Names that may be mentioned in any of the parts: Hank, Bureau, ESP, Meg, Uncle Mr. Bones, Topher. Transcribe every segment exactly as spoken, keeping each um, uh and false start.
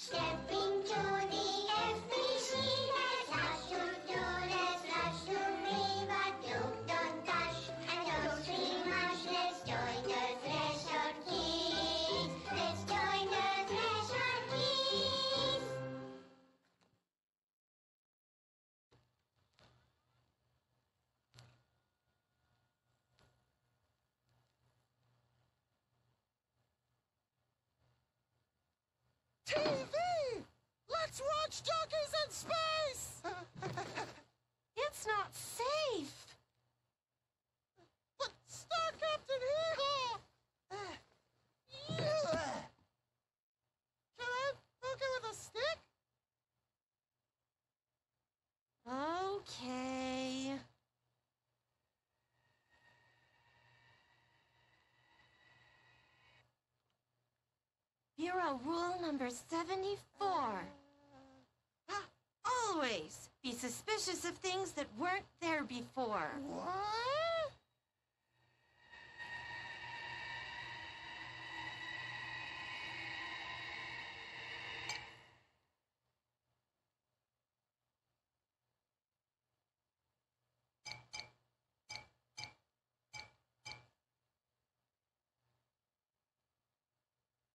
Stepping to the E S P, she has lots to do, there's lots to be, but look, don't touch, and don't scream much. Let's join the Treasure Keys, let's join the Treasure Keys. T V! Let's watch Duckies in Space! It's not safe! But Star Captain Eagle! Can I poke it with a stick? Okay. Bureau rule number seventy-four. Always be suspicious of things that weren't there before. What?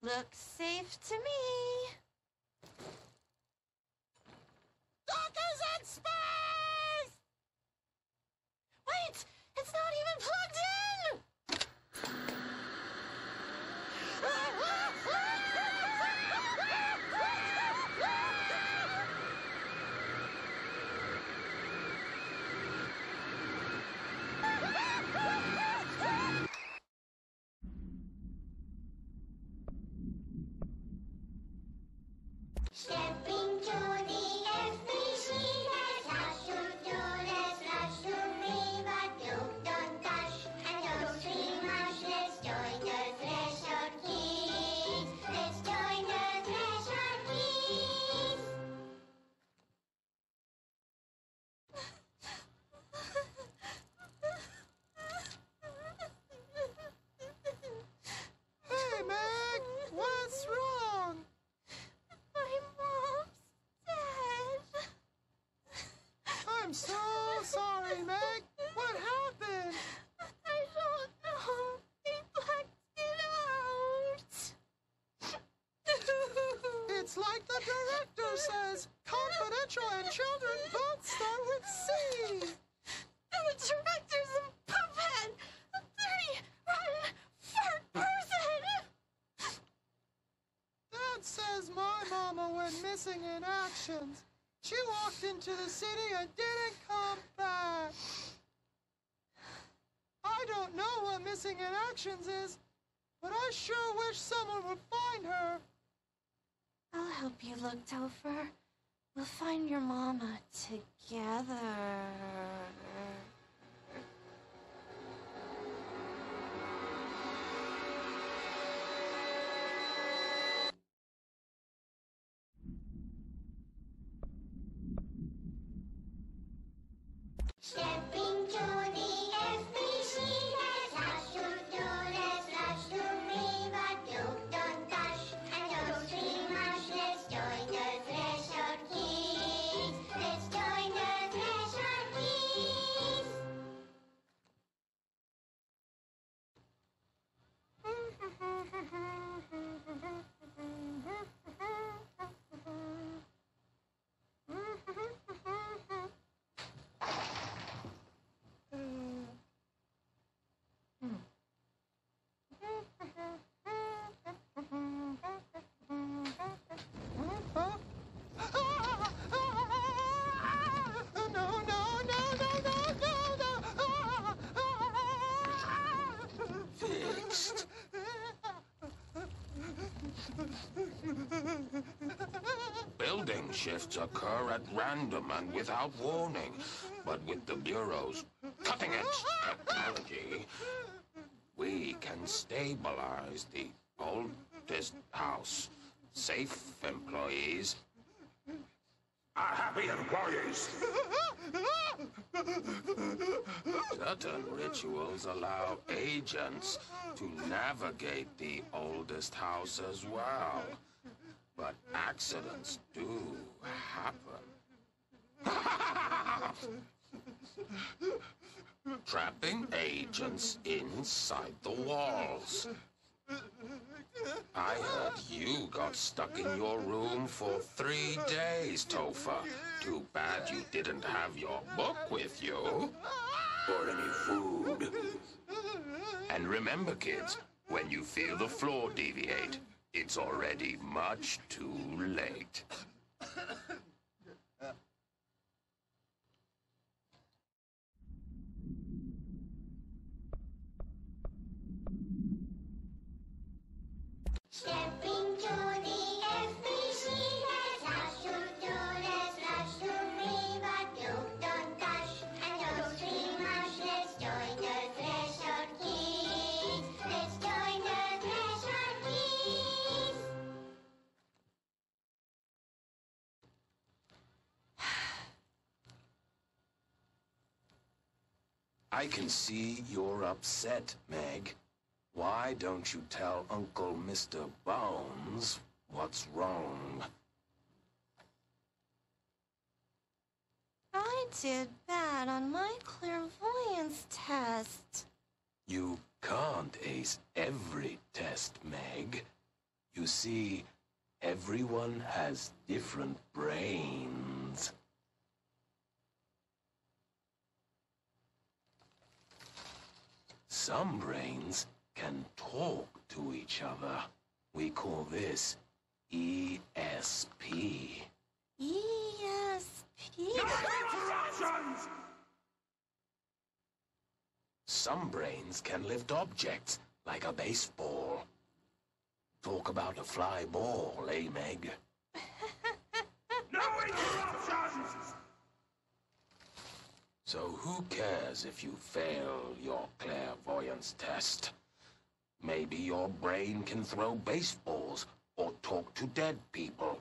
Looks safe to me. Duckies in Space! Wait! It's not even plugged in! Stepping to the E S P, she has lots to do, there's lots to be, but look, don't touch, and don't scream much. Let's join the Treasure Keys, let's join the Treasure Keys. Hey, Meg, what's wrong? I'm so sorry, Meg. What happened? I don't know. He blacked it out. It's like the director says, confidential and children both start with C. The director's a puppet. A dirty, rotten, fart person. That says my mama went missing in actions. She walked into the city and didn't come back. I don't know what missing in actions is, but I sure wish someone would find her. I'll help you look, Topher. We'll find your mama together. Stepping to the E S P, she has lots to do, there's lots to be, but look, don't touch, and don't scream much. Let's join the Treasure Keys, let's join the Treasure Keys. Building shifts occur at random and without warning, but with the Bureau's cutting-edge technology, we can stabilize the oldest house. Safe employees are happy employees. Certain rituals allow agents to navigate the oldest house as well. But accidents do happen. Trapping agents inside the walls. I heard you got stuck in your room for three days, Topher. Too bad you didn't have your book with you. Or any food. And remember, kids, when you feel the floor deviate, it's already much too late. Stepping to the E S P, there's lots to do, there's lots to be, but you don't touch and don't scream much. Let's join the Treasure Keys. Let's join the Treasure Keys. I can see you're upset, Meg. Why don't you tell Uncle Mister Bones what's wrong? I did bad on my clairvoyance test. You can't ace every test, Meg. You see, everyone has different brains. Some brains can talk to each other. We call this E S P. E S P? No interruptions! Some brains can lift objects, like a baseball. Talk about a fly ball, eh, Meg? No interruptions! So who cares if you fail your clairvoyance test? Maybe your brain can throw baseballs, or talk to dead people,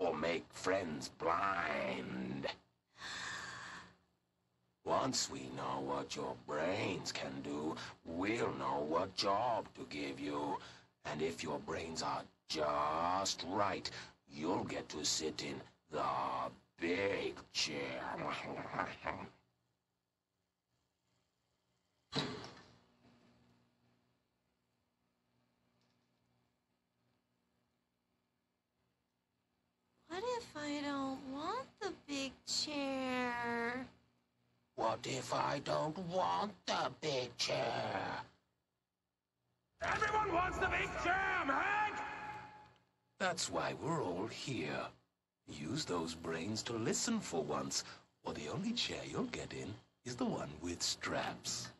or make friends blind. Once we know what your brains can do, we'll know what job to give you. And if your brains are just right, you'll get to sit in the big chair. I don't want the big chair. What if I don't want the big chair? Everyone wants the big chair, Hank! That's why we're all here. Use those brains to listen for once, or the only chair you'll get in is the one with straps.